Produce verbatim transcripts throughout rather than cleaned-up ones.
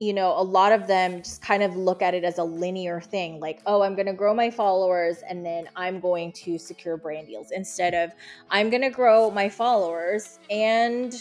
you know, a lot of them just kind of look at it as a linear thing, like, oh, I'm going to grow my followers and then I'm going to secure brand deals, instead of I'm going to grow my followers and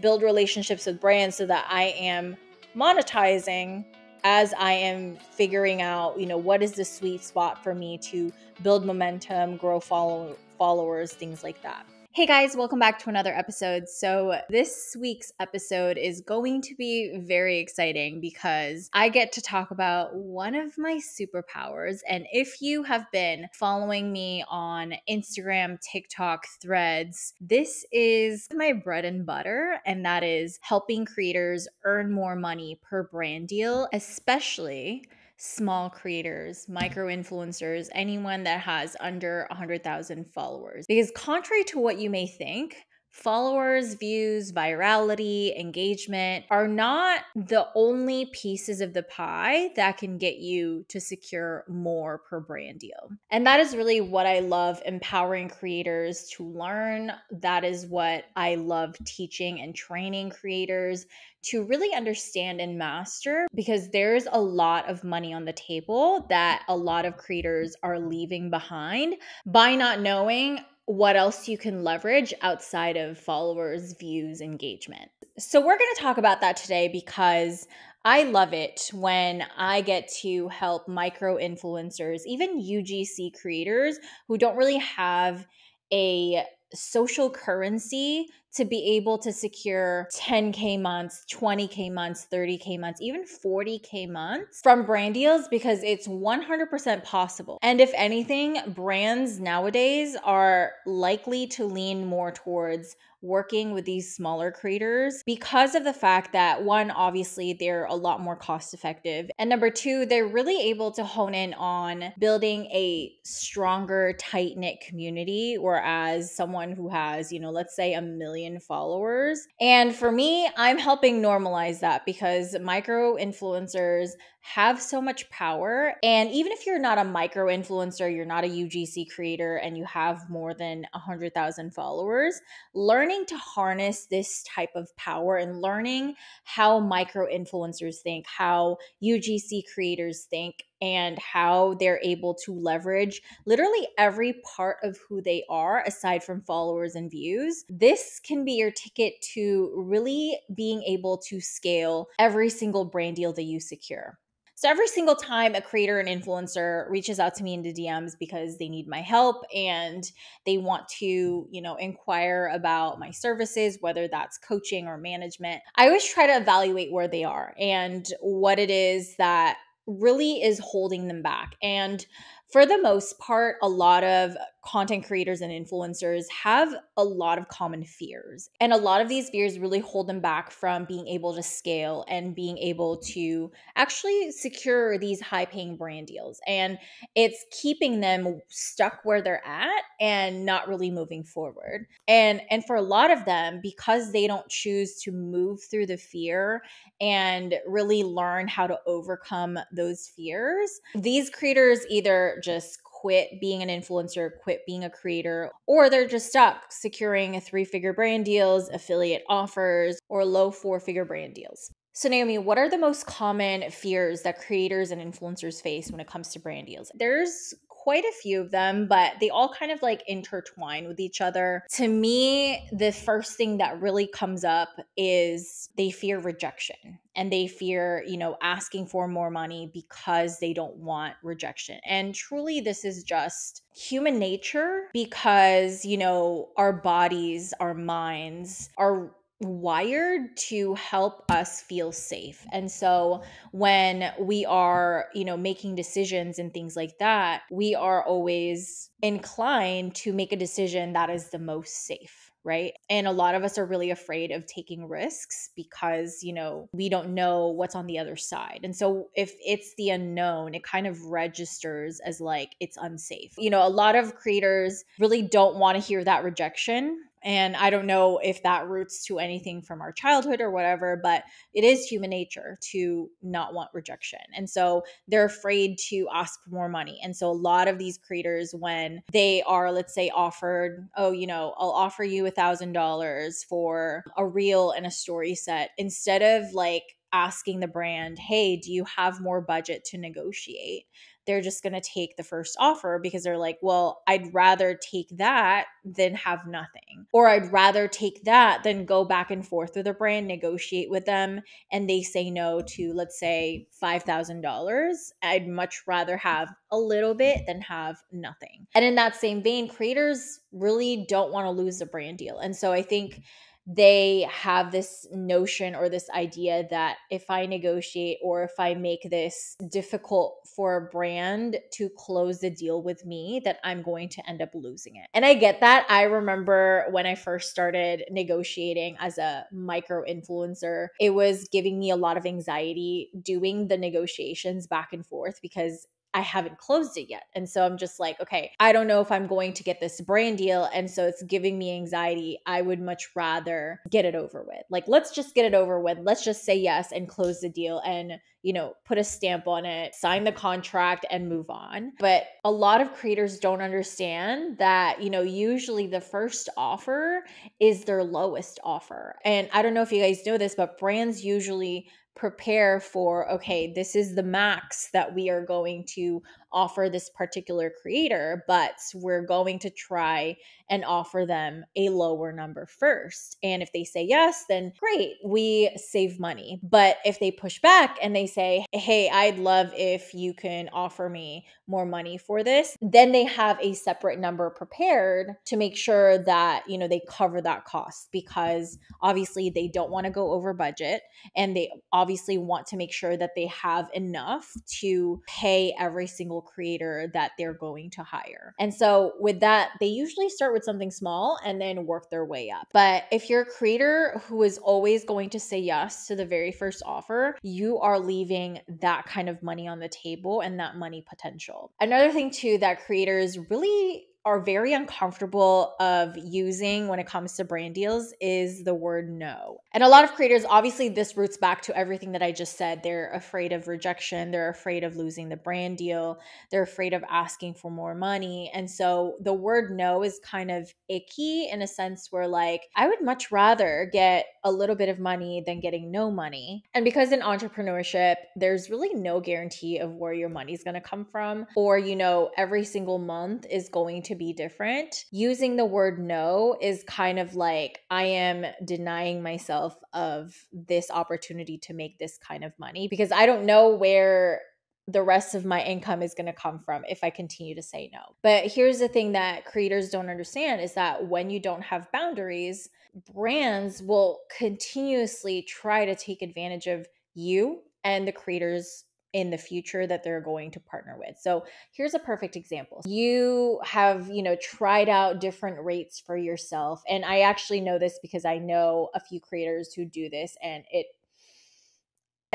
build relationships with brands so that I am monetizing as I am figuring out, you know, what is the sweet spot for me to build momentum, grow follow followers, things like that. Hey guys, welcome back to another episode. So this week's episode is going to be very exciting because I get to talk about one of my superpowers. And if you have been following me on Instagram, TikTok, Threads, this is my bread and butter, and that is helping creators earn more money per brand deal, especially small creators, micro-influencers, anyone that has under one hundred thousand followers. Because contrary to what you may think, followers, views, virality, engagement are not the only pieces of the pie that can get you to secure more per brand deal. And that is really what I love empowering creators to learn. That is what I love teaching and training creators to really understand and master, because there's a lot of money on the table that a lot of creators are leaving behind by not knowing what else you can leverage outside of followers, views, engagement. So we're going to talk about that today because I love it when I get to help micro-influencers, even U G C creators who don't really have a social currency to be able to secure ten K months, twenty K months, thirty K months, even forty K months from brand deals, because it's one hundred percent possible. And if anything, brands nowadays are likely to lean more towards working with these smaller creators because of the fact that, one, obviously they're a lot more cost effective. And number two, they're really able to hone in on building a stronger, tight knit community. Whereas someone who has, you know, let's say a million followers. And for me, I'm helping normalize that because micro influencers have so much power. And even if you're not a micro influencer, you're not a U G C creator, and you have more than one hundred thousand followers, learning to harness this type of power and learning how micro-influencers think, how U G C creators think, and how they're able to leverage literally every part of who they are aside from followers and views. This can be your ticket to really being able to scale every single brand deal that you secure. So every single time a creator and influencer reaches out to me in the D Ms because they need my help and they want to, you know, inquire about my services, whether that's coaching or management, I always try to evaluate where they are and what it is that really is holding them back. And for the most part, a lot of content creators and influencers have a lot of common fears. And a lot of these fears really hold them back from being able to scale and being able to actually secure these high-paying brand deals. And it's keeping them stuck where they're at and not really moving forward. And, and for a lot of them, because they don't choose to move through the fear and really learn how to overcome those fears, these creators either just quit being an influencer, quit being a creator, or they're just stuck securing three-figure brand deals, affiliate offers, or low four-figure brand deals. So Naomi, what are the most common fears that creators and influencers face when it comes to brand deals? There's quite a few of them, but they all kind of like intertwine with each other. To me, the first thing that really comes up is they fear rejection, and they fear, you know, asking for more money because they don't want rejection. And truly, this is just human nature because, you know, our bodies, our minds are wired to help us feel safe. And so when we are, you know, making decisions and things like that, we are always inclined to make a decision that is the most safe, right? And a lot of us are really afraid of taking risks because, you know, we don't know what's on the other side. And so if it's the unknown, it kind of registers as like, it's unsafe. You know, a lot of creators really don't want to hear that rejection. And I don't know if that roots to anything from our childhood or whatever, but it is human nature to not want rejection. And so they're afraid to ask for more money. And so a lot of these creators, when they are, let's say, offered, oh, you know, I'll offer you a thousand dollars for a reel and a story set, instead of like asking the brand, hey, do you have more budget to negotiate? They're just going to take the first offer because they're like, well, I'd rather take that than have nothing. Or I'd rather take that than go back and forth with a brand, negotiate with them, and they say no to, let's say, five thousand dollars. I'd much rather have a little bit than have nothing. And in that same vein, creators really don't want to lose a brand deal. And so I think they have this notion or this idea that if I negotiate or if I make this difficult for a brand to close the deal with me, that I'm going to end up losing it. And I get that. I remember when I first started negotiating as a micro influencer, it was giving me a lot of anxiety doing the negotiations back and forth because I haven't closed it yet. And so I'm just like, okay, I don't know if I'm going to get this brand deal. And so it's giving me anxiety. I would much rather get it over with. Like, let's just get it over with. Let's just say yes and close the deal and, you know, put a stamp on it, sign the contract and move on. But a lot of creators don't understand that, you know, usually the first offer is their lowest offer. And I don't know if you guys know this, but brands usually prepare for, okay, this is the max that we are going to offer this particular creator, but we're going to try and offer them a lower number first. And if they say yes, then great, we save money. But if they push back and they say, hey, I'd love if you can offer me more money for this, then they have a separate number prepared to make sure that, you know, they cover that cost, because obviously they don't want to go over budget and they obviously want to make sure that they have enough to pay every single creator that they're going to hire. And so with that, they usually start with something small and then work their way up. But if you're a creator who is always going to say yes to the very first offer, you are leaving that kind of money on the table and that money potential. Another thing too that creators really are very uncomfortable of using when it comes to brand deals is the word no. And a lot of creators, obviously this roots back to everything that I just said. They're afraid of rejection. They're afraid of losing the brand deal. They're afraid of asking for more money. And so the word no is kind of icky in a sense where, like, I would much rather get a little bit of money than getting no money. And because in entrepreneurship, there's really no guarantee of where your money's gonna come from, or, you know, every single month is going to to be different. Using the word no is kind of like, I am denying myself of this opportunity to make this kind of money because I don't know where the rest of my income is going to come from if I continue to say no. But here's the thing that creators don't understand is that when you don't have boundaries, brands will continuously try to take advantage of you and the creators in the future that they're going to partner with. So here's a perfect example. You have, you know, tried out different rates for yourself. And I actually know this because I know a few creators who do this, and it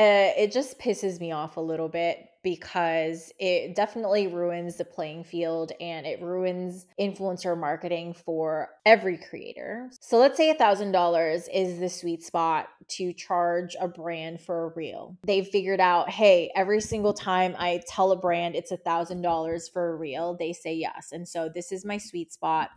Uh, it just pisses me off a little bit because it definitely ruins the playing field and it ruins influencer marketing for every creator. So let's say one thousand dollars is the sweet spot to charge a brand for a reel. They've figured out, hey, every single time I tell a brand it's one thousand dollars for a reel, they say yes. And so this is my sweet spot.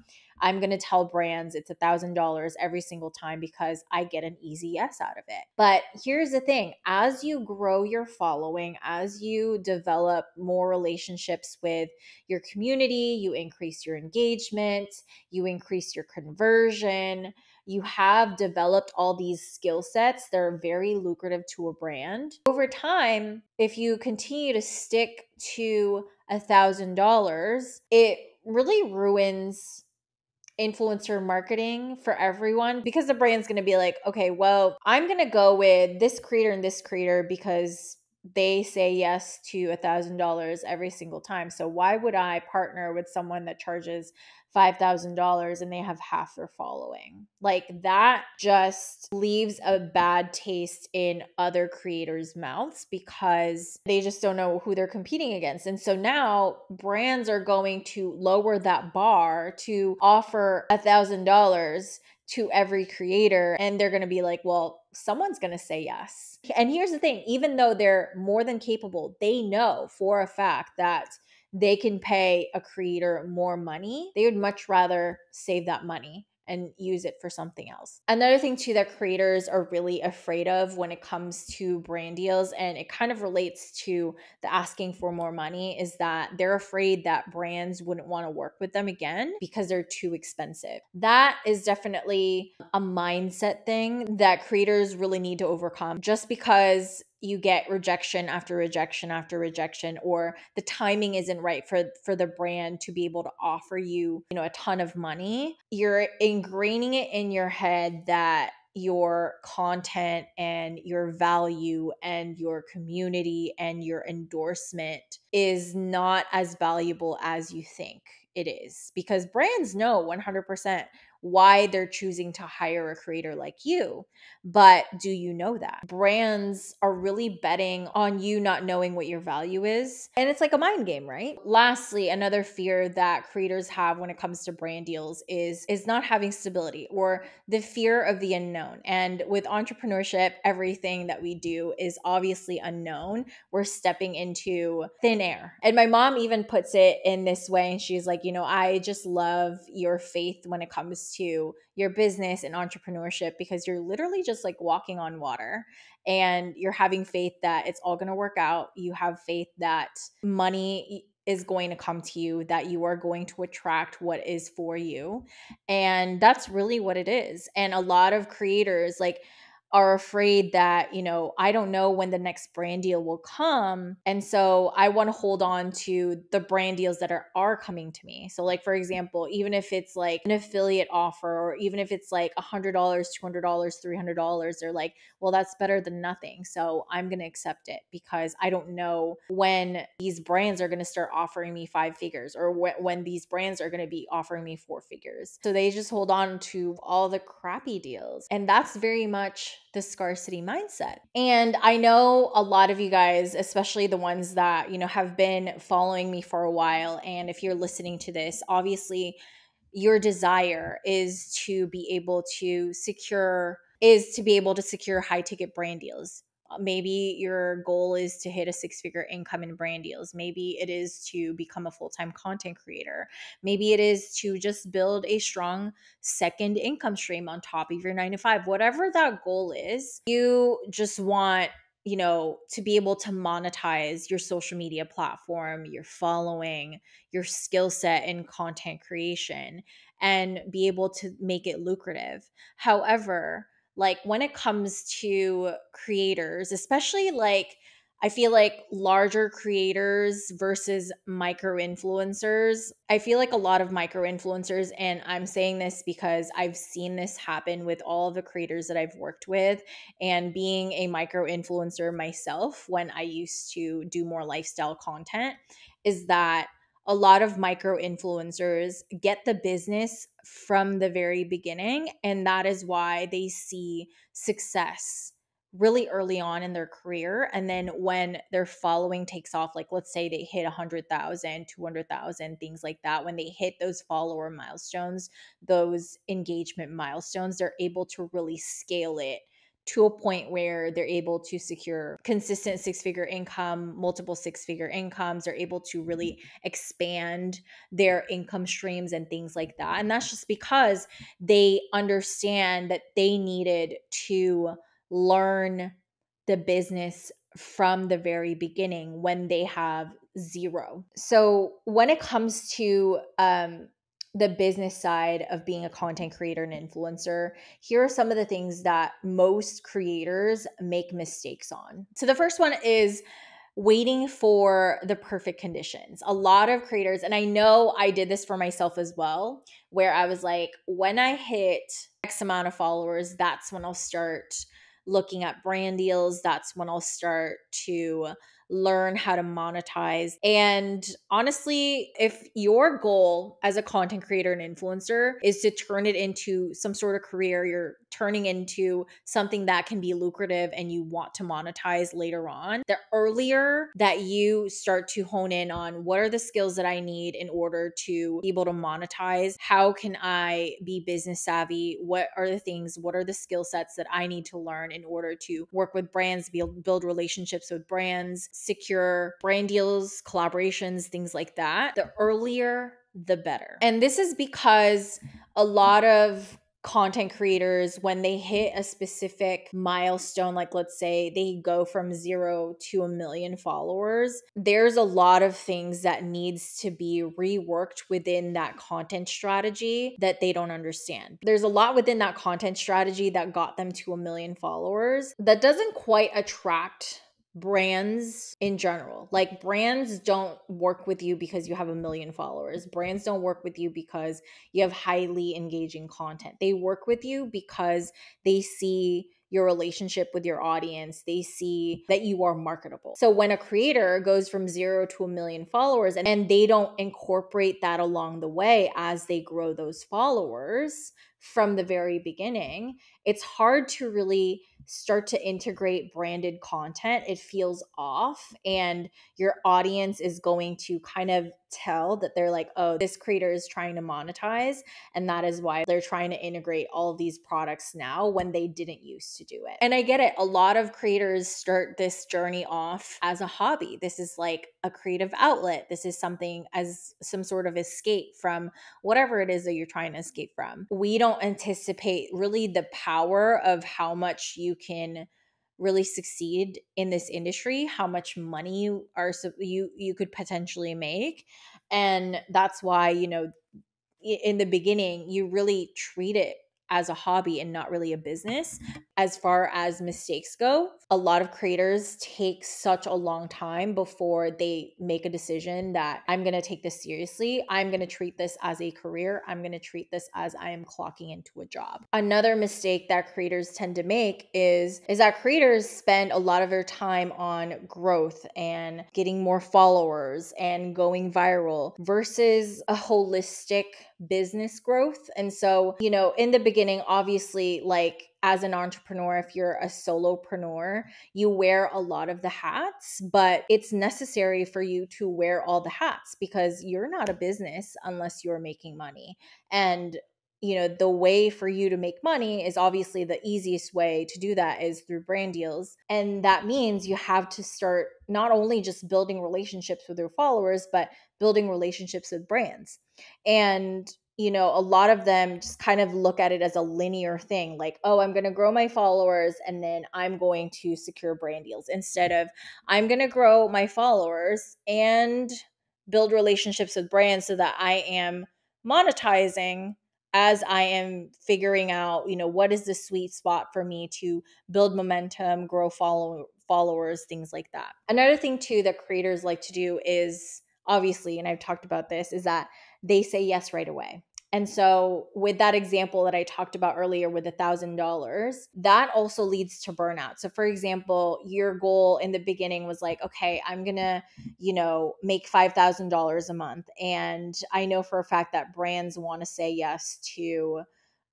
I'm going to tell brands it's one thousand dollars every single time because I get an easy yes out of it. But here's the thing. As you grow your following, as you develop more relationships with your community, you increase your engagement, you increase your conversion, you have developed all these skill sets that are very lucrative to a brand. Over time, if you continue to stick to one thousand dollars, it really ruins influencer marketing for everyone because the brand's going to be like, okay, well, I'm going to go with this creator and this creator because they say yes to one thousand dollars every single time. So why would I partner with someone that charges five thousand dollars and they have half their following? Like, that just leaves a bad taste in other creators' mouths because they just don't know who they're competing against. And so now brands are going to lower that bar to offer one thousand dollars to every creator, and they're going to be like, well, someone's going to say yes. And here's the thing, even though they're more than capable, they know for a fact that they can pay a creator more money. They would much rather save that money and use it for something else. Another thing too that creators are really afraid of when it comes to brand deals, and it kind of relates to the asking for more money, is that they're afraid that brands wouldn't want to work with them again because they're too expensive. That is definitely a mindset thing that creators really need to overcome. Just because you get rejection after rejection after rejection, or the timing isn't right for, for the brand to be able to offer you, you know, a ton of money, you're ingraining it in your head that your content and your value and your community and your endorsement is not as valuable as you think it is, because brands know one hundred percent why they're choosing to hire a creator like you. But do you know that? Brands are really betting on you not knowing what your value is. And it's like a mind game, right? Lastly, another fear that creators have when it comes to brand deals is, is not having stability, or the fear of the unknown. And with entrepreneurship, everything that we do is obviously unknown. We're stepping into thin air. And my mom even puts it in this way. And she's like, you know, I just love your faith when it comes to to your business and entrepreneurship, because you're literally just like walking on water, and you're having faith that it's all going to work out. You have faith that money is going to come to you, that you are going to attract what is for you. And that's really what it is. And a lot of creators like are afraid that, you know, I don't know when the next brand deal will come. And so I want to hold on to the brand deals that are, are coming to me. So like, for example, even if it's like an affiliate offer, or even if it's like one hundred dollars, two hundred dollars, three hundred dollars, they're like, well, that's better than nothing. So I'm going to accept it because I don't know when these brands are going to start offering me five figures, or wh when these brands are going to be offering me four figures. So they just hold on to all the crappy deals. And that's very much the scarcity mindset. And I know a lot of you guys, especially the ones that, you know, have been following me for a while. And if you're listening to this, obviously your desire is to be able to secure, is to be able to secure high ticket brand deals. Maybe your goal is to hit a six-figure income in brand deals. Maybe it is to become a full-time content creator. Maybe it is to just build a strong second income stream on top of your nine to five. Whatever that goal is, you just want, you know, to be able to monetize your social media platform, your following, your skill set in content creation, and be able to make it lucrative. However, like when it comes to creators, especially like I feel like larger creators versus micro-influencers, I feel like a lot of micro-influencers, and I'm saying this because I've seen this happen with all of the creators that I've worked with, and being a micro-influencer myself when I used to do more lifestyle content, is that a lot of micro-influencers get the business from the very beginning, and that is why they see success really early on in their career. And then when their following takes off, like let's say they hit one hundred thousand, two hundred thousand, things like that, when they hit those follower milestones, those engagement milestones, they're able to really scale it to a point where they're able to secure consistent six-figure income, multiple six-figure incomes. They're able to really expand their income streams and things like that. And that's just because they understand that they needed to learn the business from the very beginning when they have zero. So when it comes to um, the business side of being a content creator and influencer, here are some of the things that most creators make mistakes on. So the first one is waiting for the perfect conditions. A lot of creators, and I know I did this for myself as well, where I was like, when I hit X amount of followers, that's when I'll start looking at brand deals. That's when I'll start to learn how to monetize. And honestly, if your goal as a content creator and influencer is to turn it into some sort of career, you're turning into something that can be lucrative and you want to monetize later on, the earlier that you start to hone in on what are the skills that I need in order to be able to monetize, how can I be business savvy, what are the things, what are the skill sets that I need to learn in order to work with brands, build, build relationships with brands, secure brand deals, collaborations, things like that. The earlier the better. And this is because a lot of content creators, when they hit a specific milestone, like let's say they go from zero to a million followers, there's a lot of things that needs to be reworked within that content strategy that they don't understand. There's a lot within that content strategy that got them to a million followers that doesn't quite attract brands in general. Like, brands don't work with you because you have a million followers. Brands don't work with you because you have highly engaging content. They work with you because they see your relationship with your audience. They see that you are marketable. So when a creator goes from zero to a million followers and, and they don't incorporate that along the way as they grow those followers from the very beginning, it's hard to really start to integrate branded content. It feels off, and your audience is going to kind of tell that they're like, oh, this creator is trying to monetize, and that is why they're trying to integrate all of these products now when they didn't used to do it. And I get it. A lot of creators start this journey off as a hobby. This is like a creative outlet. This is something as some sort of escape from whatever it is that you're trying to escape from. We don't anticipate really the power of how much you can really succeed in this industry, how much money you are you you could potentially make. And that's why, you know, in the beginning, you really treat it as a hobby and not really a business. As far as mistakes go, a lot of creators take such a long time before they make a decision that I'm gonna take this seriously. I'm gonna treat this as a career. I'm gonna treat this as I am clocking into a job. Another mistake that creators tend to make is, is that creators spend a lot of their time on growth and getting more followers and going viral versus a holistic business growth. And so, you know, in the beginning, obviously, like as an entrepreneur, if you're a solopreneur, you wear a lot of the hats, but it's necessary for you to wear all the hats because you're not a business unless you're making money. And you know, the way for you to make money is obviously the easiest way to do that is through brand deals. And that means you have to start not only just building relationships with your followers, but building relationships with brands. And, you know, a lot of them just kind of look at it as a linear thing, like, oh, I'm going to grow my followers and then I'm going to secure brand deals, instead of I'm going to grow my followers and build relationships with brands so that I am monetizing as I am figuring out, you know, what is the sweet spot for me to build momentum, grow follow followers, things like that. Another thing too that creators like to do is, obviously, and I've talked about this, is that they say yes right away. And so with that example that I talked about earlier with a thousand dollars, that also leads to burnout. So for example, your goal in the beginning was like, okay, I'm going to, you know, make five thousand dollars a month. And I know for a fact that brands want to say yes to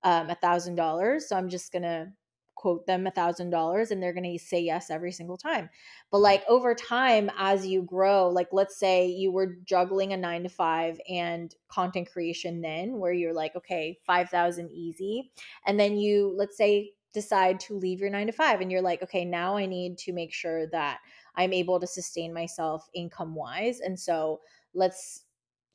um, a thousand dollars. So I'm just going to quote them a thousand dollars, and they're going to say yes every single time. But like over time, as you grow, like let's say you were juggling a nine to five and content creation then, where you're like, okay, five thousand easy. And then you, let's say, decide to leave your nine to five and you're like, okay, now I need to make sure that I'm able to sustain myself income wise. And so let's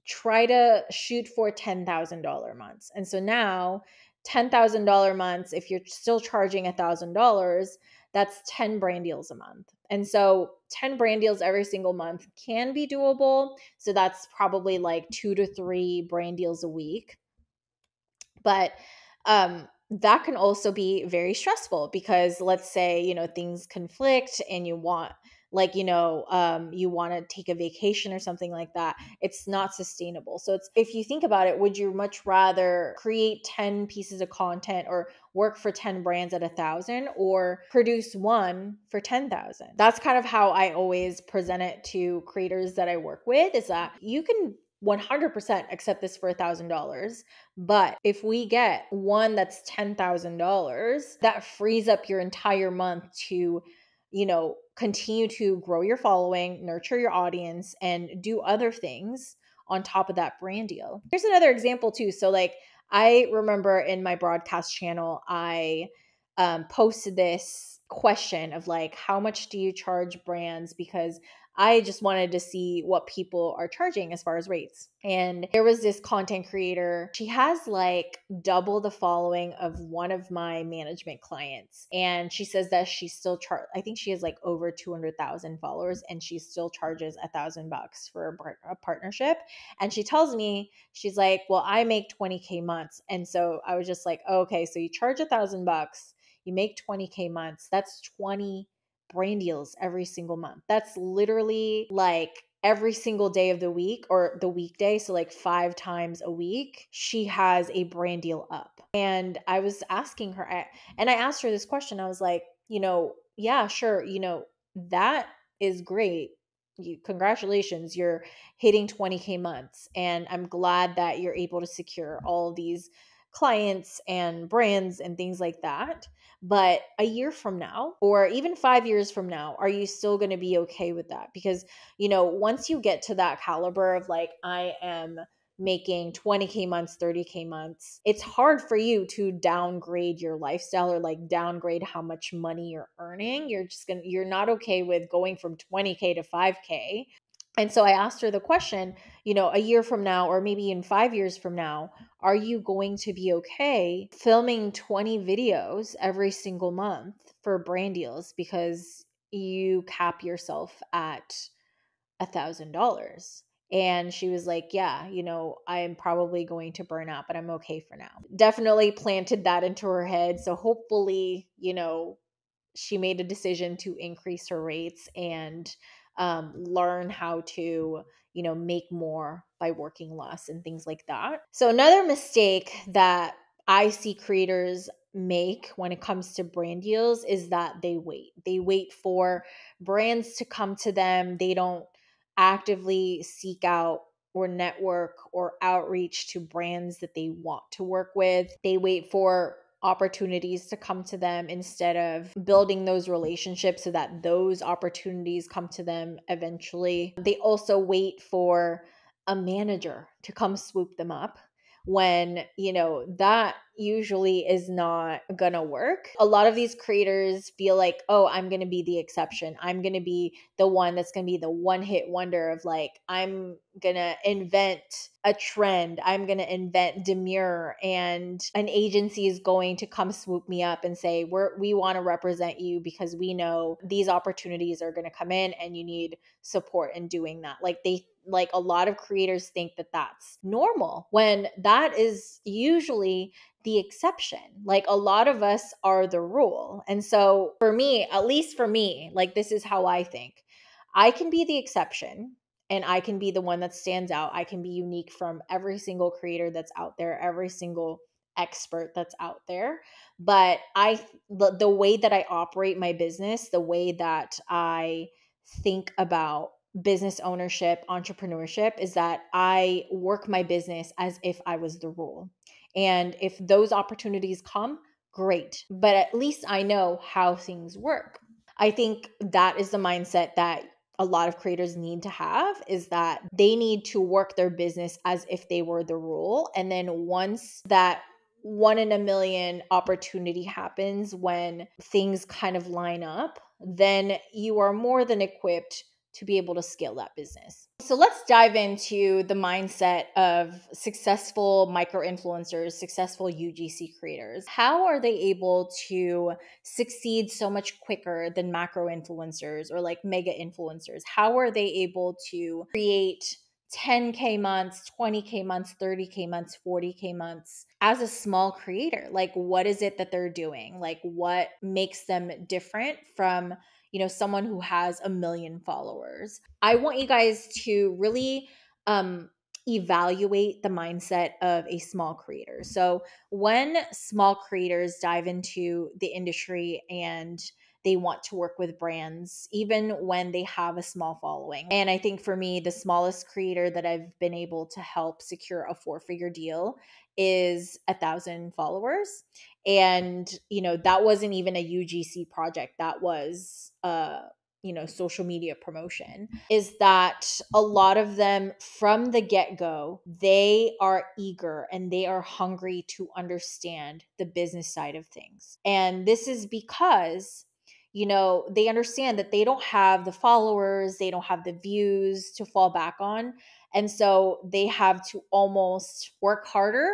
try to shoot for ten thousand dollars months. And so now ten thousand dollars months, if you're still charging a thousand dollars, that's ten brand deals a month. And so ten brand deals every single month can be doable. So that's probably like two to three brand deals a week. But um, that can also be very stressful because let's say, you know, things conflict and you want, like, you know, um, you want to take a vacation or something like that. It's not sustainable. So it's, if you think about it, would you much rather create ten pieces of content or work for ten brands at a thousand, or produce one for ten thousand? That's kind of how I always present it to creators that I work with, is that you can one hundred percent accept this for a thousand dollars. But if we get one that's ten thousand dollars, that frees up your entire month to, you know, continue to grow your following, nurture your audience, and do other things on top of that brand deal. Here's another example too. So like, I remember in my broadcast channel, I um, posted this question of like, how much do you charge brands? Because I just wanted to see what people are charging as far as rates. And there was this content creator. She has like double the following of one of my management clients. And she says that she's still char- I think she has like over two hundred thousand followers, and she still charges a thousand bucks for a, bar- a partnership. And she tells me, she's like, well, I make twenty K months. And so I was just like, oh, okay, so you charge a thousand bucks, you make twenty K months, that's twenty brand deals every single month. That's literally like every single day of the week or the weekday. So like five times a week, she has a brand deal up. And I was asking her, I, and I asked her this question. I was like, you know, yeah, sure. You know, that is great. You, congratulations, you're hitting twenty K months. And I'm glad that you're able to secure all these clients and brands and things like that. But a year from now, or even five years from now, are you still going to be okay with that? Because, you know, once you get to that caliber of like, I am making twenty K months, thirty K months, it's hard for you to downgrade your lifestyle or like downgrade how much money you're earning. You're just going to, you're not okay with going from twenty K to five K. And so I asked her the question, you know, a year from now, or maybe in five years from now, are you going to be okay filming twenty videos every single month for brand deals because you cap yourself at a thousand dollars? And she was like, yeah, you know, I'm probably going to burn out, but I'm okay for now. Definitely planted that into her head. So hopefully, you know, she made a decision to increase her rates and Um, learn how to, you know, make more by working less and things like that. So another mistake that I see creators make when it comes to brand deals is that they wait. They wait for brands to come to them. They don't actively seek out or network or outreach to brands that they want to work with. They wait for opportunities to come to them instead of building those relationships so that those opportunities come to them eventually. They also wait for a manager to come swoop them up when, you know, that usually is not gonna work. A lot of these creators feel like, oh, I'm gonna be the exception. I'm gonna be the one that's gonna be the one hit wonder of like, I'm gonna invent a trend. I'm gonna invent demure, and an agency is going to come swoop me up and say, we're, we wanna represent you because we know these opportunities are gonna come in and you need support in doing that. Like they, like a lot of creators think that that's normal when that is usually the exception. Like a lot of us are the rule. And so for me, at least for me, like this is how I think. I can be the exception and I can be the one that stands out. I can be unique from every single creator that's out there, every single expert that's out there. But I, the, the way that I operate my business, the way that I think about business ownership, entrepreneurship, is that I work my business as if I was the rule. And if those opportunities come, great. But at least I know how things work. I think that is the mindset that a lot of creators need to have, is that they need to work their business as if they were the rule. And then once that one in a million opportunity happens, when things kind of line up, then you are more than equipped to be able to scale that business. So let's dive into the mindset of successful micro-influencers, successful U G C creators. How are they able to succeed so much quicker than macro-influencers or like mega-influencers? How are they able to create ten K months, twenty K months, thirty K months, forty K months as a small creator? Like what is it that they're doing? Like what makes them different from, you know, someone who has a million followers? I want you guys to really um, evaluate the mindset of a small creator. So when small creators dive into the industry and they want to work with brands, even when they have a small following. And I think for me, the smallest creator that I've been able to help secure a four-figure deal is a thousand followers. And, you know, that wasn't even a U G C project. That was, uh, you know, social media promotion. Is that a lot of them from the get-go, they are eager and they are hungry to understand the business side of things. And this is because you know, they understand that they don't have the followers, they don't have the views to fall back on. And so they have to almost work harder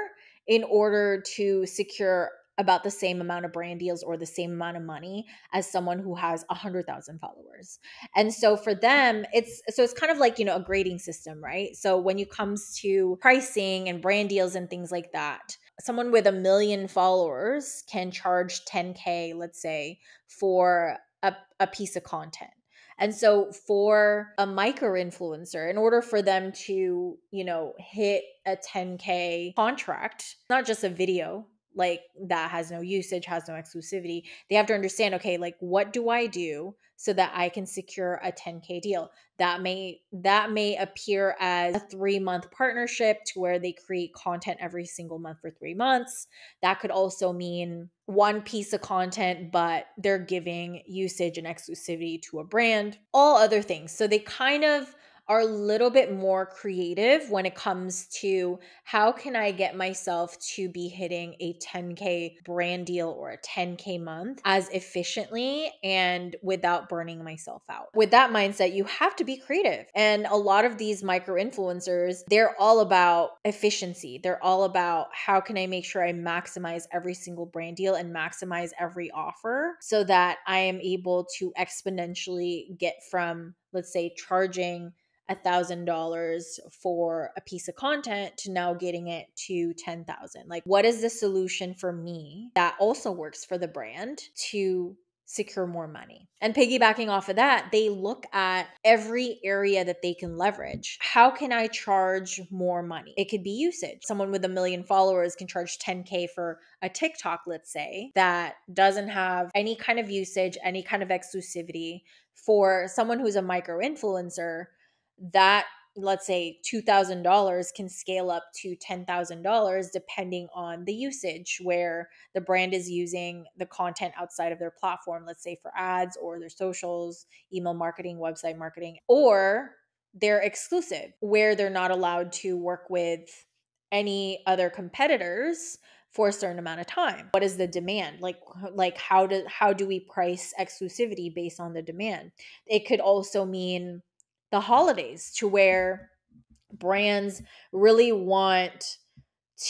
in order to secure about the same amount of brand deals or the same amount of money as someone who has a hundred thousand followers. And so for them, it's, so it's kind of like, you know, a grading system, right? So when it comes to pricing and brand deals and things like that, someone with a million followers can charge ten K, let's say, for a, a piece of content. And so for a micro influencer, in order for them to, you know, hit a ten K contract, not just a video, like that has no usage, has no exclusivity. They have to understand, okay, like what do I do so that I can secure a ten K deal? That may, that may appear as a three month partnership to where they create content every single month for three months. That could also mean one piece of content, but they're giving usage and exclusivity to a brand, all other things. So they kind of are a little bit more creative when it comes to how can I get myself to be hitting a ten K brand deal or a ten K month as efficiently and without burning myself out. With that mindset, you have to be creative. And a lot of these micro influencers, they're all about efficiency. They're all about how can I make sure I maximize every single brand deal and maximize every offer so that I am able to exponentially get from, let's say, charging one thousand dollars for a piece of content to now getting it to ten thousand dollars. Like, what is the solution for me that also works for the brand to secure more money? And piggybacking off of that, they look at every area that they can leverage. How can I charge more money? It could be usage. Someone with a million followers can charge ten K for a TikTok, let's say, that doesn't have any kind of usage, any kind of exclusivity. For someone who's a micro-influencer, that, let's say, two thousand dollars can scale up to ten thousand dollars depending on the usage, where the brand is using the content outside of their platform, let's say for ads or their socials, email marketing, website marketing, or they're exclusive where they're not allowed to work with any other competitors for a certain amount of time. What is the demand? Like, like how do, how do we price exclusivity based on the demand? It could also mean the holidays, to where brands really want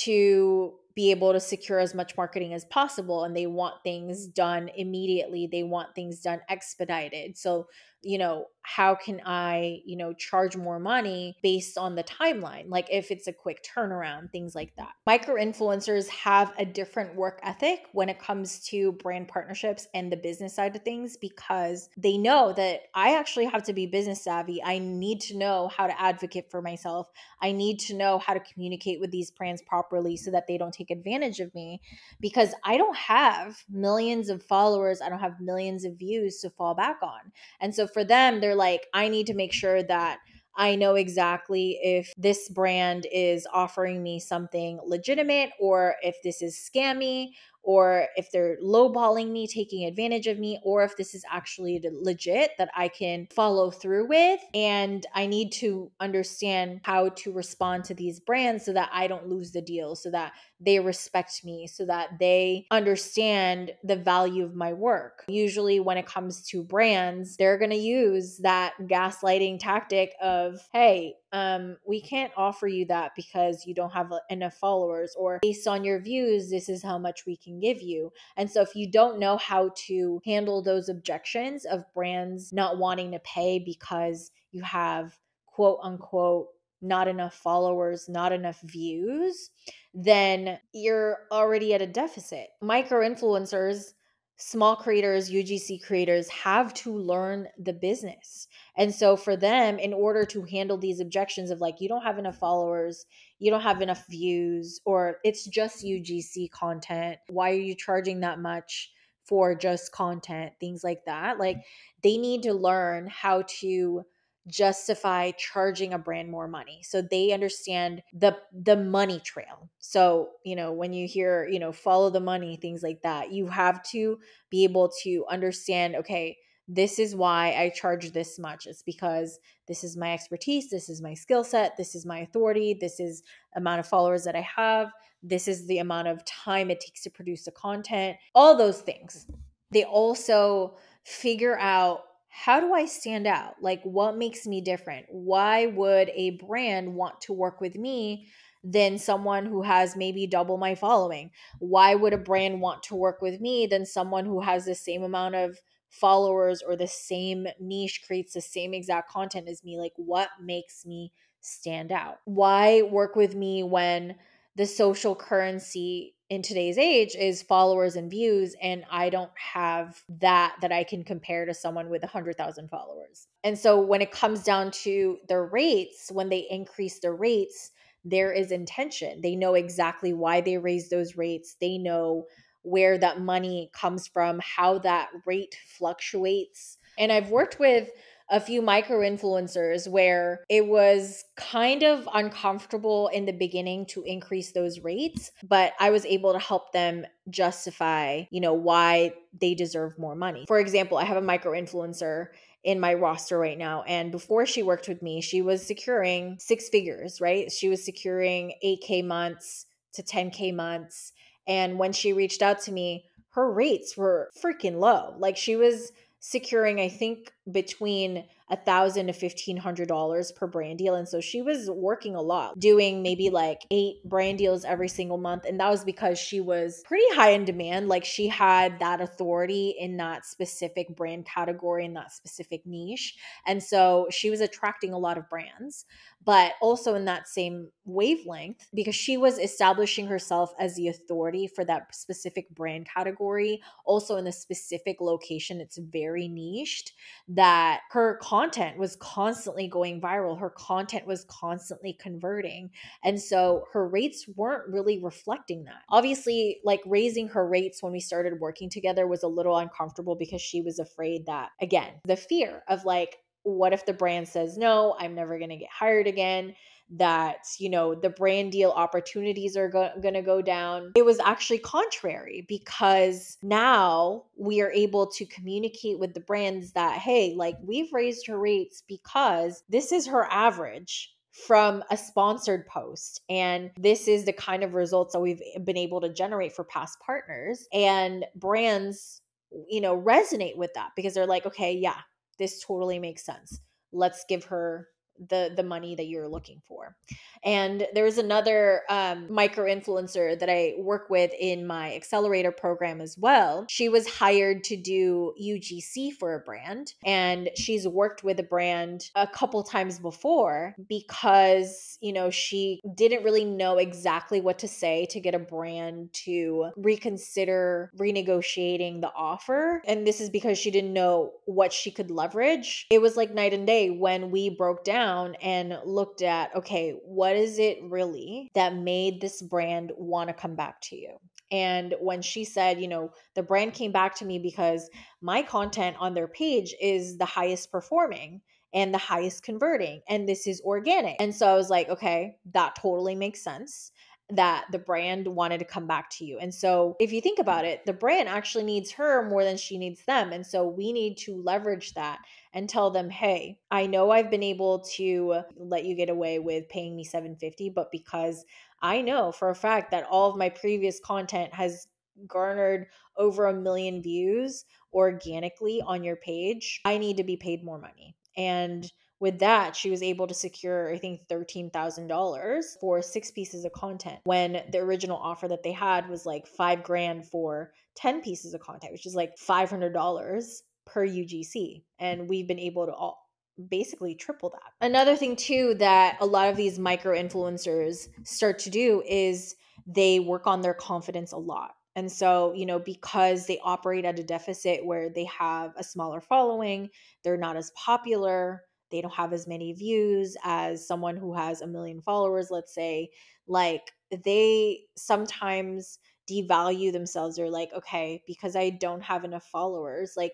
to be able to secure as much marketing as possible, and they want things done immediately. They want things done expedited. So, you know, how can I, you know, charge more money based on the timeline? Like if it's a quick turnaround, things like that. Micro-influencers have a different work ethic when it comes to brand partnerships and the business side of things, because they know that I actually have to be business savvy. I need to know how to advocate for myself. I need to know how to communicate with these brands properly so that they don't take advantage of me, because I don't have millions of followers. I don't have millions of views to fall back on. And so for them, they're like, I need to make sure that I know exactly if this brand is offering me something legitimate, or if this is scammy, or if they're lowballing me, taking advantage of me, or if this is actually legit that I can follow through with. And I need to understand how to respond to these brands so that I don't lose the deal, so that they respect me, so that they understand the value of my work. Usually when it comes to brands, they're going to use that gaslighting tactic of, hey, um, we can't offer you that because you don't have enough followers, or based on your views, this is how much we can give you. And so if you don't know how to handle those objections of brands not wanting to pay because you have quote unquote not enough followers, not enough views, then you're already at a deficit. Micro-influencers, small creators, U G C creators have to learn the business. And so for them, in order to handle these objections of like, you don't have enough followers, you don't have enough views, or it's just U G C content, why are you charging that much for just content, things like that. Like they need to learn how to justify charging a brand more money, so they understand the the money trail. So, you know, when you hear, you know, follow the money, things like that, you have to be able to understand, okay, this is why I charge this much. It's because this is my expertise, this is my skill set, this is my authority, this is amount of followers that I have, this is the amount of time it takes to produce the content, all those things. They also figure out, how do I stand out? Like, what makes me different? Why would a brand want to work with me than someone who has maybe double my following? Why would a brand want to work with me than someone who has the same amount of followers or the same niche, creates the same exact content as me? Like, what makes me stand out? Why work with me when the social currency in today's age is followers and views, and I don't have that that I can compare to someone with one hundred thousand followers? And so when it comes down to the rates, when they increase the rates, there is intention. They know exactly why they raise those rates. They know where that money comes from, how that rate fluctuates. And I've worked with a few micro-influencers where it was kind of uncomfortable in the beginning to increase those rates, but I was able to help them justify, you know, why they deserve more money. For example, I have a micro-influencer in my roster right now, and before she worked with me, she was securing six figures, right? She was securing eight K months to ten K months. And when she reached out to me, her rates were freaking low. Like, she was securing, I think, between one thousand dollars to fifteen hundred dollars per brand deal. And so she was working a lot, doing maybe like eight brand deals every single month. And that was because she was pretty high in demand. Like, she had that authority in that specific brand category, in that specific niche. And so she was attracting a lot of brands, but also in that same wavelength, because she was establishing herself as the authority for that specific brand category, also in the specific location. It's very niched, that her content was constantly going viral. Her content was constantly converting. And so her rates weren't really reflecting that. Obviously, like, raising her rates when we started working together was a little uncomfortable, because she was afraid that, again, the fear of like, what if the brand says, no, I'm never going to get hired again, that, you know, the brand deal opportunities are go going to go down. It was actually contrary, because now we are able to communicate with the brands that, hey, like, we've raised her rates because this is her average from a sponsored post. And this is the kind of results that we've been able to generate for past partners. And brands, you know, resonate with that, because they're like, okay, yeah, this totally makes sense. Let's give her the, the money that you're looking for. And there's another um, micro-influencer that I work with in my accelerator program as well. She was hired to do U G C for a brand, and she's worked with a brand a couple times before because, you know, she didn't really know exactly what to say to get a brand to reconsider renegotiating the offer. And this is because she didn't know what she could leverage. It was like night and day when we broke down and looked at, okay, what is it really that made this brand want to come back to you? And when she said, you know, the brand came back to me because my content on their page is the highest performing and the highest converting, and this is organic. And so I was like, okay, that totally makes sense, that the brand wanted to come back to you. And so if you think about it, the brand actually needs her more than she needs them. And so we need to leverage that and tell them, hey, I know I've been able to let you get away with paying me seven fifty, but because I know for a fact that all of my previous content has garnered over a million views organically on your page, I need to be paid more money. And with that, she was able to secure, I think, thirteen thousand dollars for six pieces of content, when the original offer that they had was like five grand for ten pieces of content, which is like five hundred dollars per U G C. And we've been able to all basically triple that. Another thing too that a lot of these micro-influencers start to do is they work on their confidence a lot. And so, you know, because they operate at a deficit where they have a smaller following, they're not as popular, they don't have as many views as someone who has a million followers, let's say, like, they sometimes devalue themselves. They're like, okay, because I don't have enough followers, like,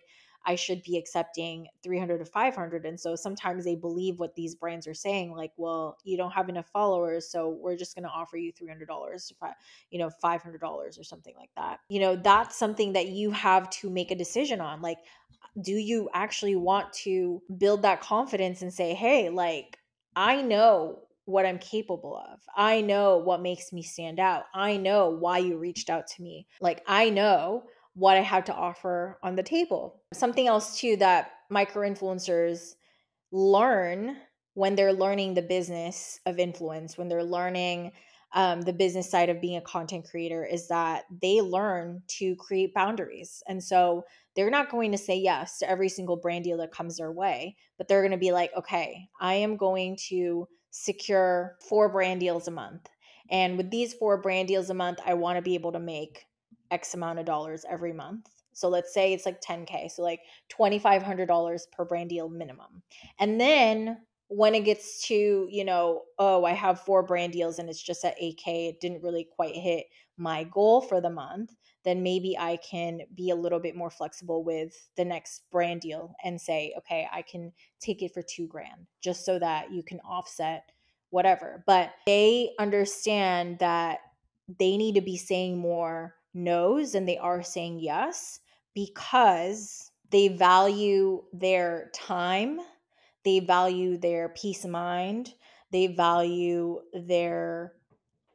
I should be accepting three hundred to five hundred. And so sometimes they believe what these brands are saying, like, well, you don't have enough followers, so we're just going to offer you three hundred dollars to, you know, five hundred dollars or something like that. You know, that's something that you have to make a decision on. Like, do you actually want to build that confidence and say, hey, like, I know what I'm capable of. I know what makes me stand out. I know why you reached out to me. Like, I know what I have to offer on the table. Something else too that micro-influencers learn when they're learning the business of influence, when they're learning um, the business side of being a content creator, is that they learn to create boundaries. And so they're not going to say yes to every single brand deal that comes their way, but they're going to be like, okay, I am going to secure four brand deals a month. And with these four brand deals a month, I want to be able to make X amount of dollars every month. So let's say it's like ten K, so like twenty-five hundred dollars per brand deal minimum. And then when it gets to, you know, oh, I have four brand deals and it's just at eight K, it didn't really quite hit my goal for the month, then maybe I can be a little bit more flexible with the next brand deal and say, okay, I can take it for two grand just so that you can offset whatever. But they understand that they need to be saying more no's and they are saying yes, because they value their time, they value their peace of mind, they value their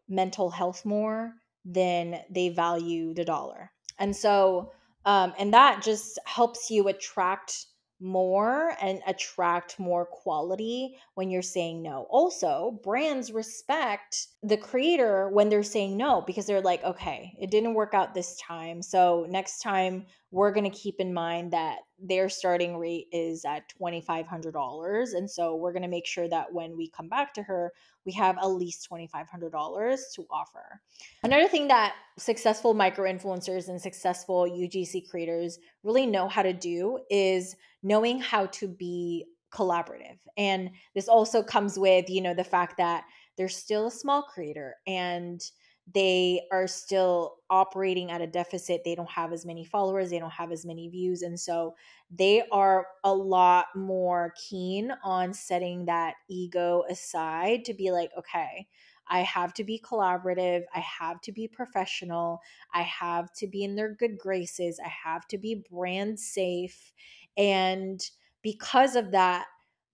mental health more than they value the dollar. And so, um, and that just helps you attract more and attract more quality when you're saying no. Also, brands respect the creator when they're saying no, because they're like, okay, it didn't work out this time, so next time we're going to keep in mind that their starting rate is at twenty-five hundred dollars. And so we're going to make sure that when we come back to her, we have at least twenty-five hundred dollars to offer. Another thing that successful micro-influencers and successful U G C creators really know how to do is knowing how to be collaborative. And this also comes with, you know, the fact that they're still a small creator and they are still operating at a deficit. They don't have as many followers. They don't have as many views. And so they are a lot more keen on setting that ego aside to be like, okay, I have to be collaborative. I have to be professional. I have to be in their good graces. I have to be brand safe. And because of that,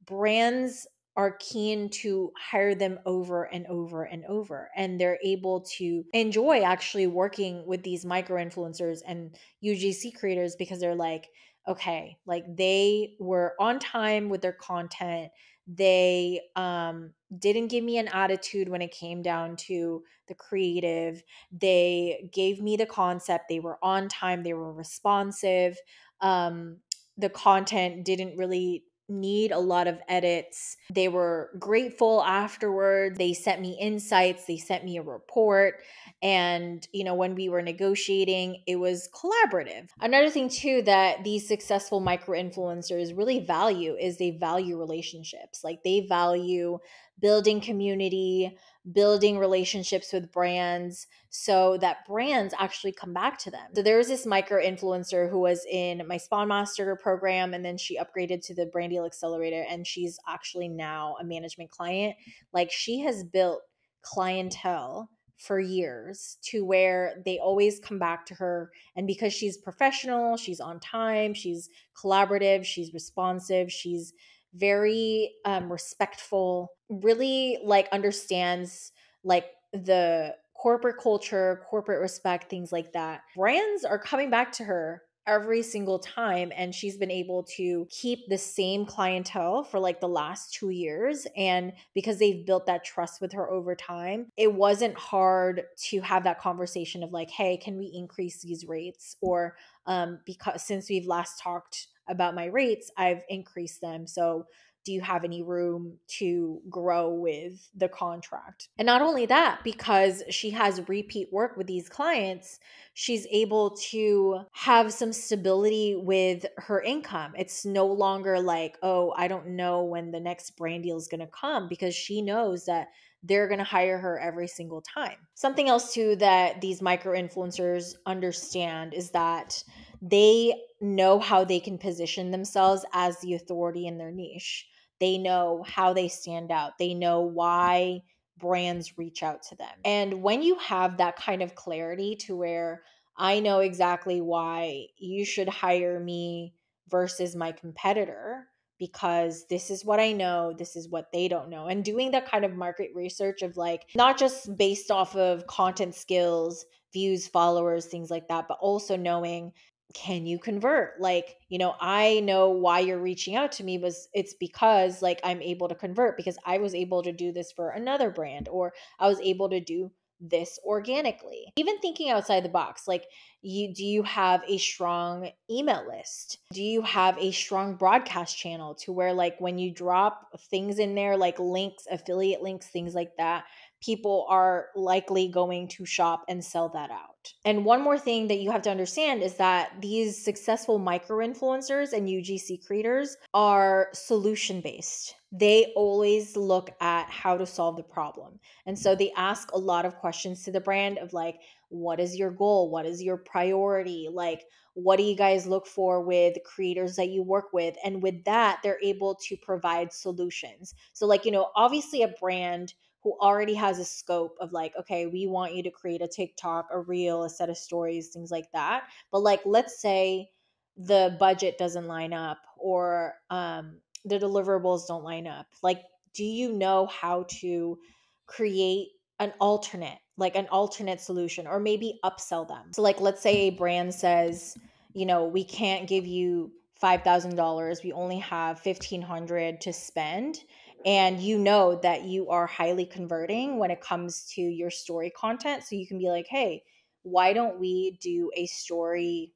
brands are keen to hire them over and over and over. And they're able to enjoy actually working with these micro-influencers and U G C creators, because they're like, okay, like they were on time with their content. They um, didn't give me an attitude when it came down to the creative. They gave me the concept. They were on time. They were responsive. Um, the content didn't really need a lot of edits. They were grateful afterward. They sent me insights. They sent me a report. And, you know, when we were negotiating, it was collaborative. Another thing too that these successful micro-influencers really value is they value relationships. Like they value building community, building relationships with brands so that brands actually come back to them. So there was this micro-influencer who was in my Spawn Master program, and then she upgraded to the Brand Deal Accelerator, and she's actually now a management client. Like she has built clientele for years to where they always come back to her. And because she's professional, she's on time, she's collaborative, she's responsive, she's very um, respectful, really like understands like the corporate culture, corporate respect, things like that. Brands are coming back to her every single time. And she's been able to keep the same clientele for like the last two years. And because they've built that trust with her over time, it wasn't hard to have that conversation of like, hey, can we increase these rates? Or um, because since we've last talked about my rates, I've increased them. So do you have any room to grow with the contract? And not only that, because she has repeat work with these clients, she's able to have some stability with her income. It's no longer like, oh, I don't know when the next brand deal is going to come, because she knows that they're going to hire her every single time. Something else too that these micro-influencers understand is that they know how they can position themselves as the authority in their niche. They know how they stand out. They know why brands reach out to them. And when you have that kind of clarity to where I know exactly why you should hire me versus my competitor, because this is what I know, this is what they don't know. And doing that kind of market research of like, not just based off of content skills, views, followers, things like that, but also knowing, can you convert? Like, you know, I know why you're reaching out to me was it's because like I'm able to convert because I was able to do this for another brand, or I was able to do this organically. Even thinking outside the box, like you, do you have a strong email list? Do you have a strong broadcast channel to where like when you drop things in there, like links, affiliate links, things like that, people are likely going to shop and sell that out. And one more thing that you have to understand is that these successful micro-influencers and U G C creators are solution-based. They always look at how to solve the problem. And so they ask a lot of questions to the brand of like, what is your goal? What is your priority? Like, what do you guys look for with creators that you work with? And with that, they're able to provide solutions. So like, you know, obviously a brand who already has a scope of like, okay, we want you to create a TikTok, a reel, a set of stories, things like that. But like, let's say the budget doesn't line up or um, the deliverables don't line up. Like, do you know how to create an alternate, like an alternate solution, or maybe upsell them? So like, let's say a brand says, you know, we can't give you five thousand dollars. We only have fifteen hundred dollars to spend. And you know that you are highly converting when it comes to your story content. So you can be like, hey, why don't we do a story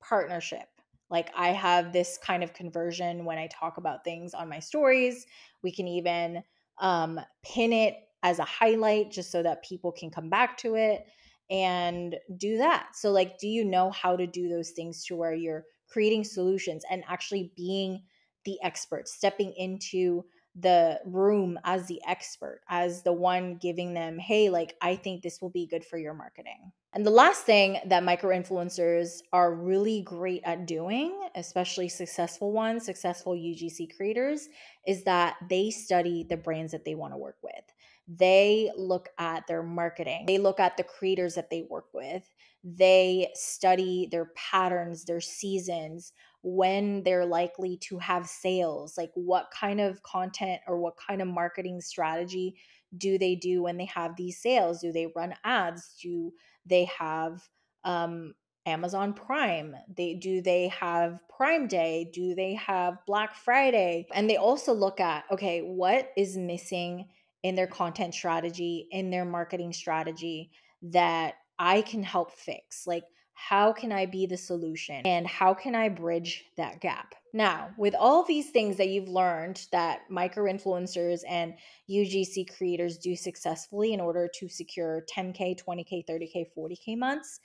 partnership? Like I have this kind of conversion when I talk about things on my stories. We can even um, pin it as a highlight just so that people can come back to it and do that. So like, do you know how to do those things to where you're creating solutions and actually being the expert, stepping into the room as the expert, as the one giving them, hey, like, I think this will be good for your marketing. And the last thing that micro-influencers are really great at doing, especially successful ones, successful U G C creators, is that they study the brands that they want to work with. They look at their marketing. They look at the creators that they work with. They study their patterns, their seasons, when they're likely to have sales, like what kind of content or what kind of marketing strategy do they do when they have these sales? Do they run ads? Do they have um, Amazon Prime? They, do they have Prime Day? Do they have Black Friday? And they also look at, okay, what is missing in their content strategy, in their marketing strategy that I can help fix? Like, how can I be the solution and how can I bridge that gap? Now, with all these things that you've learned that micro-influencers and U G C creators do successfully in order to secure ten K, twenty K, thirty K, forty K months,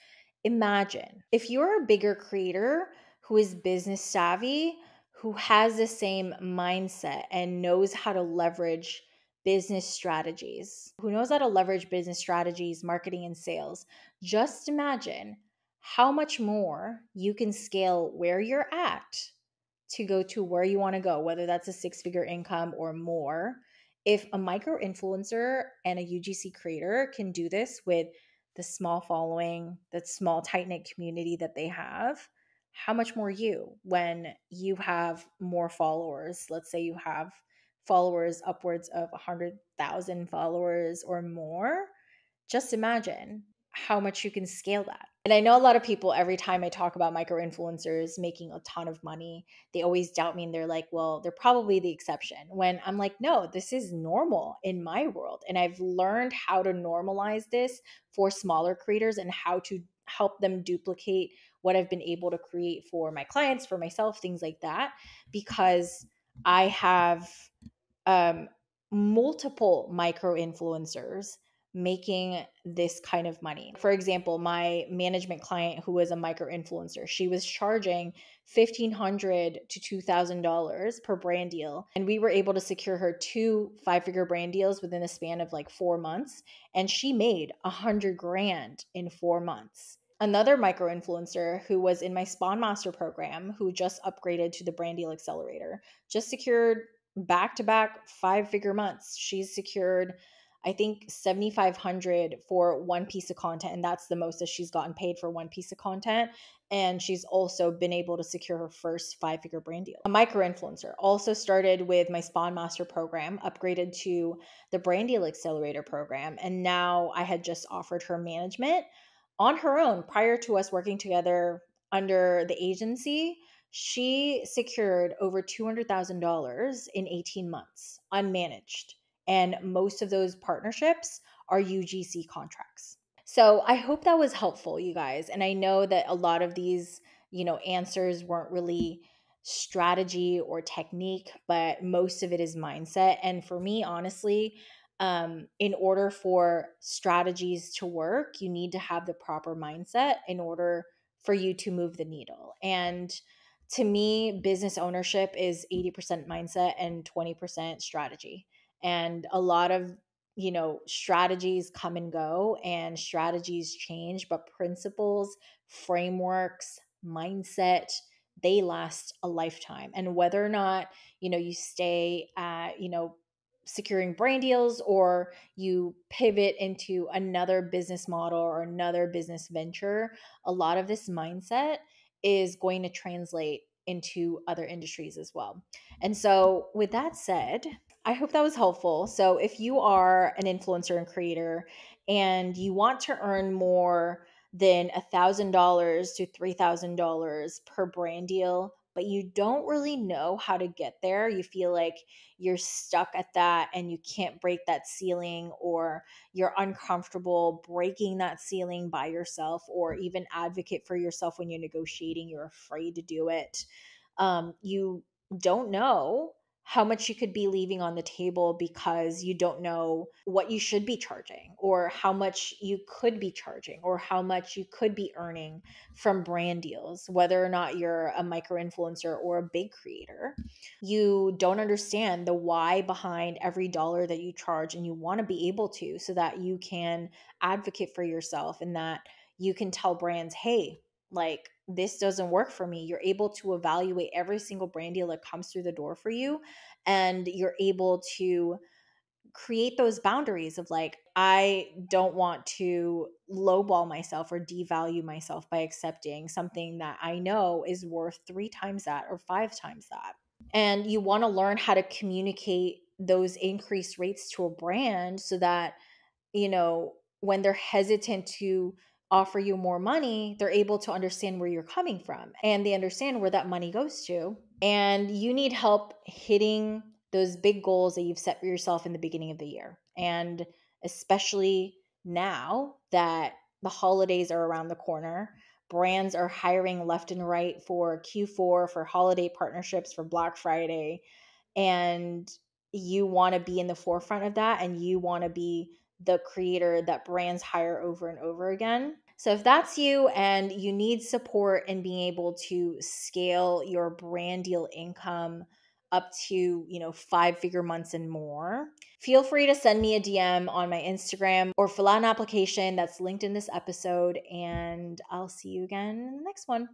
imagine if you're a bigger creator who is business savvy, who has the same mindset and knows how to leverage business strategies, who knows how to leverage business strategies, marketing and sales. Just imagine how much more you can scale where you're at to go to where you want to go, whether that's a six-figure income or more. If a micro-influencer and a U G C creator can do this with the small following, that small tight-knit community that they have, how much more you when you have more followers? Let's say you have followers upwards of one hundred thousand followers or more. Just imagine how much you can scale that. And I know a lot of people, every time I talk about micro-influencers making a ton of money, they always doubt me and they're like, well, they're probably the exception. When I'm like, no, this is normal in my world. And I've learned how to normalize this for smaller creators and how to help them duplicate what I've been able to create for my clients, for myself, things like that, because I have um, multiple micro-influencers making this kind of money. For example, my management client who was a micro-influencer, she was charging fifteen hundred dollars to two thousand dollars per brand deal. And we were able to secure her two five-figure brand deals within the span of like four months. And she made a hundred grand in four months. Another micro-influencer who was in my Spawn Master program, who just upgraded to the Brand Deal Accelerator, just secured back-to-back five-figure months. She's secured I think seventy-five hundred dollars for one piece of content, and that's the most that she's gotten paid for one piece of content. And she's also been able to secure her first five-figure brand deal. A micro-influencer also started with my Spawn Master program, upgraded to the Brand Deal Accelerator program, and now I had just offered her management on her own. Prior to us working together under the agency, she secured over two hundred thousand dollars in eighteen months, unmanaged. And most of those partnerships are U G C contracts. So I hope that was helpful, you guys. And I know that a lot of these, you know, answers weren't really strategy or technique, but most of it is mindset. And for me, honestly, um, in order for strategies to work, you need to have the proper mindset in order for you to move the needle. And to me, business ownership is eighty percent mindset and twenty percent strategy. And a lot of you know, strategies come and go and strategies change, but principles, frameworks, mindset, they last a lifetime. And whether or not, you know, you stay at, you know, securing brand deals or you pivot into another business model or another business venture, a lot of this mindset is going to translate into other industries as well. And so with that said, I hope that was helpful. So if you are an influencer and creator and you want to earn more than one thousand dollars to three thousand dollars per brand deal, but you don't really know how to get there, you feel like you're stuck at that and you can't break that ceiling, or you're uncomfortable breaking that ceiling by yourself, or even advocate for yourself when you're negotiating, you're afraid to do it. Um, you don't know how much you could be leaving on the table because you don't know what you should be charging, or how much you could be charging, or how much you could be earning from brand deals, whether or not you're a micro-influencer or a big creator. You don't understand the why behind every dollar that you charge, and you want to be able to, so that you can advocate for yourself and that you can tell brands, hey, like, this doesn't work for me. You're able to evaluate every single brand deal that comes through the door for you. And you're able to create those boundaries of like, I don't want to lowball myself or devalue myself by accepting something that I know is worth three times that or five times that. And you want to learn how to communicate those increased rates to a brand so that, you know, when they're hesitant to offer you more money, they're able to understand where you're coming from and they understand where that money goes to. And you need help hitting those big goals that you've set for yourself in the beginning of the year. And especially now that the holidays are around the corner, brands are hiring left and right for Q four, for holiday partnerships, for Black Friday. And you want to be in the forefront of that, and you want to be the creator that brands hire over and over again. So if that's you and you need support in being able to scale your brand deal income up to, you know, five figure months and more, feel free to send me a D M on my Instagram or fill out an application that's linked in this episode, and I'll see you again in the next one.